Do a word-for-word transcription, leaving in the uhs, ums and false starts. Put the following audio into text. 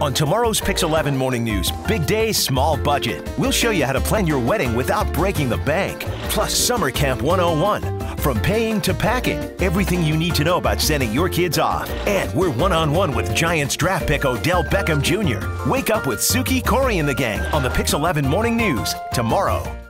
On tomorrow's PIX eleven Morning News, Big Day, Small Budget, we'll show you how to plan your wedding without breaking the bank. Plus, Summer Camp one oh one, from paying to packing, everything you need to know about sending your kids off. And we're one-on-one with Giants draft pick Odell Beckham Junior Wake up with Suki, Kori, and the gang on the PIX eleven Morning News tomorrow.